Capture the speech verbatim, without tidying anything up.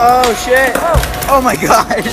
Oh shit. Oh, oh my god.